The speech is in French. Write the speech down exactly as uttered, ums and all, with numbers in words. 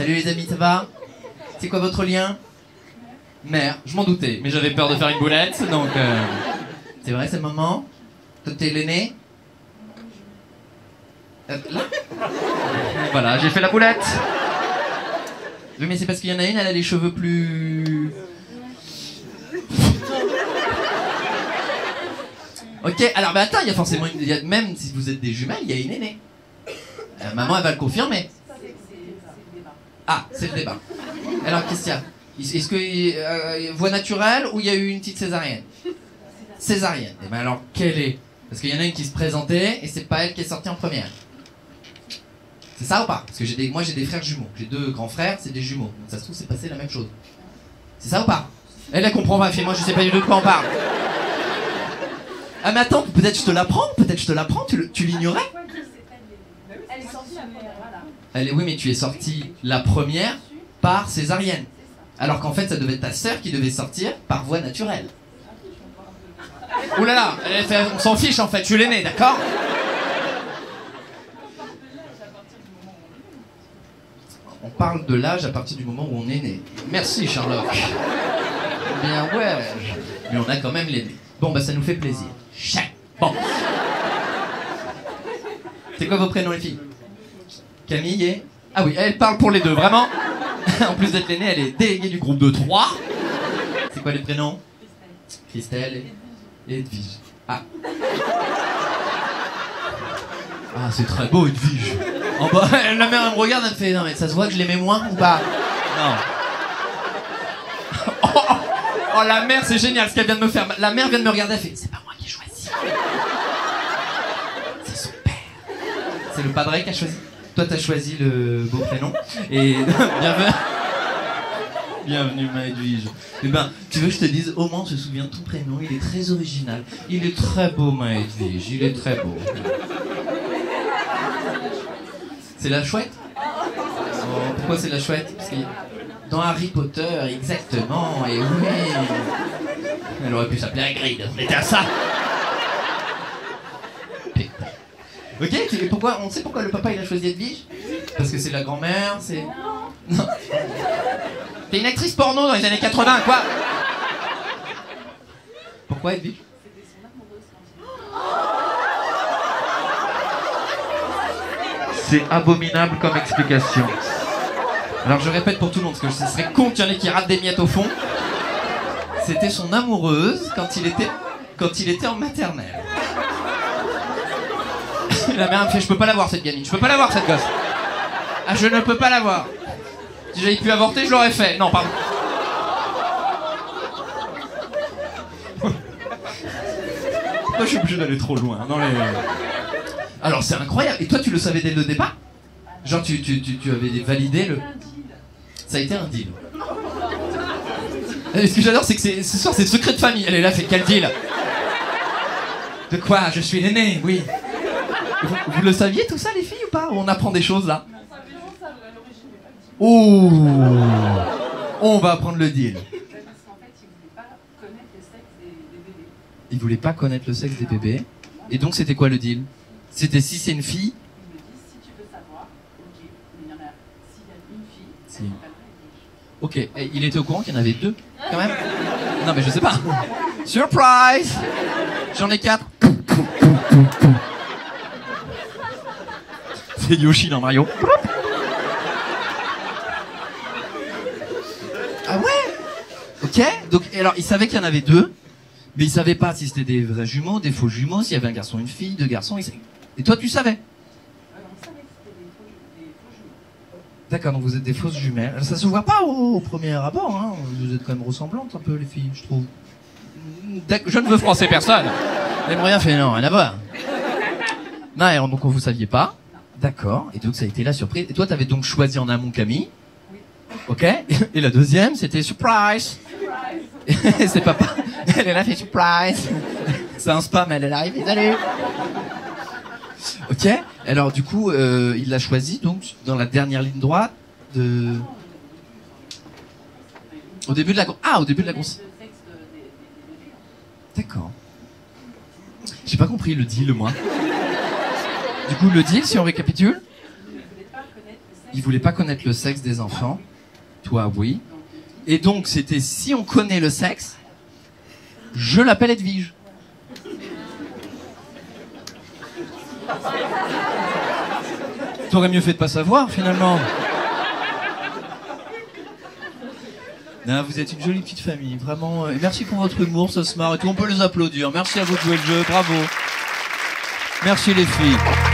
Salut les amis, ça va? C'est quoi votre lien? Mère, je m'en doutais, mais j'avais peur de faire une boulette, donc... Euh... C'est vrai, c'est maman? Toi, t'es l'aîné? Euh, là? Voilà, j'ai fait la boulette. Oui, mais c'est parce qu'il y en a une, elle a les cheveux plus... Ok, alors bah attends, il y a forcément une... Y a, même si vous êtes des jumelles, il y a une aînée. Euh, maman, elle va le confirmer. Ah, c'est le débat. Alors, Christian, est-ce que... Euh, voie naturelle ou il y a eu une petite césarienne? Césarienne. Et eh ben alors, quelle est? Parce qu'il y en a une qui se présentait et c'est pas elle qui est sortie en première. C'est ça ou pas? Parce que j'ai des, moi, j'ai des frères jumeaux. J'ai deux grands frères, c'est des jumeaux. Donc ça se trouve, c'est passé la même chose. C'est ça ou pas? Elle, elle comprend pas, fait moi, je sais pas du tout de quoi on parle. Ah mais attends, peut-être je te l'apprends, peut-être je te l'apprends, tu, tu l'ignorais. Elle est sortie la première, voilà. Elle est, oui, mais tu es sortie la première par césarienne. Alors qu'en fait, ça devait être ta sœur qui devait sortir par voie naturelle. Ouh là là, on s'en fiche en fait, je suis l'aîné, d'accord? On parle de l'âge à partir du moment où on est né. Merci Sherlock. Bien ouais, mais on a quand même l'aîné. Bon bah ça nous fait plaisir. Chais. Bon. C'est quoi vos prénoms les filles? Camille et... Ah oui, elle parle pour les deux, vraiment. En plus d'être l'aînée, elle est déléguée du groupe de trois. C'est quoi les prénoms? Christelle et Edwige. Ah. Ah c'est très beau Edwige. En bas, la mère elle me regarde, elle me fait non mais ça se voit que je l'aimais moins ou pas? Non. Oh, oh. Oh la mère c'est génial ce qu'elle vient de me faire. La mère vient de me regarder, elle fait c'est pas moi qui ai choisi. C'est son père. C'est le padre qui a choisi. Toi t'as choisi le beau prénom. Et bienvenue. Bienvenue ma Edwige. Eh ben, tu veux que je te dise, au moins je me souviens de ton prénom, il est très original. Il est très beau ma Edwige, il est très beau. C'est la chouette? Oh, pourquoi c'est la chouette? Parce que... Dans Harry Potter, exactement, et oui. Elle aurait pu s'appeler Hagrid, on était à ça. Pétain. Ok, et pourquoi, on sait pourquoi le papa il a choisi Edwige? Parce que c'est la grand-mère, c'est... Non. T'es une actrice porno dans les années quatre-vingts, quoi. Pourquoi Edwige? C'était son amoureuse. C'est abominable comme explication. Alors je répète pour tout le monde, parce que ce serait con qu'il y en ait qui ratent des miettes au fond. C'était son amoureuse quand il était, quand il était en maternelle. La mère me fait, je peux pas l'avoir cette gamine, je peux pas l'avoir cette gosse. Ah je ne peux pas l'avoir. Si j'avais pu avorter, je l'aurais fait. Non, pardon. Moi je suis obligé d'aller trop loin dans les... Alors c'est incroyable, et toi tu le savais dès le départ? Genre tu, tu, tu, tu avais validé le... Ça a été un deal. Et ce que j'adore, c'est que ce soir, c'est secret de famille. Elle est là, fait quel deal? De quoi? Je suis l'aîné, oui. Vous, vous le saviez tout ça, les filles, ou pas? On apprend des choses, là. Oh, on va apprendre le deal. Parce qu'en fait, ils voulaient pas connaître le sexe des bébés. Ils voulaient pas connaître le sexe des bébés. Et donc, c'était quoi le deal? C'était si c'est une fille... Ok, et il était au courant qu'il y en avait deux, quand même? Non mais je sais pas. Surprise! J'en ai quatre. C'est Yoshi dans Mario. Ah ouais? Ok, donc alors il savait qu'il y en avait deux, mais il savait pas si c'était des vrais jumeaux, des faux jumeaux, s'il y avait un garçon, une fille, deux garçons. Et toi tu savais? D'accord, donc vous êtes des fausses jumelles. Ça se voit pas au, au premier abord, hein. Vous êtes quand même ressemblantes un peu, les filles, je trouve. Je ne veux froisser personne. Les moyens fait non, rien à voir. Non, alors, donc vous saviez pas. D'accord, et donc ça a été la surprise. Et toi, t'avais donc choisi en amont Camille. Oui. Ok, et la deuxième, c'était surprise. Surprise. C'est papa. Elle est là, fait surprise. C'est un spam, elle est là, arrivée, salut. Ok, alors du coup, euh, il l'a choisi donc dans la dernière ligne droite de... Au début de la... Ah, au début de la... D'accord. J'ai pas compris le deal, moi. Du coup, le deal, si on récapitule... Vous ne voulez pas connaître le sexe il voulait pas connaître le sexe des enfants. Toi, oui. Et donc, c'était si on connaît le sexe, je l'appelle Edwige. T'aurais mieux fait de pas savoir, finalement. Non, vous êtes une jolie petite famille, vraiment. Et merci pour votre humour, ça se marre et tout. On peut les applaudir. Merci à vous de jouer le jeu, bravo. Merci les filles.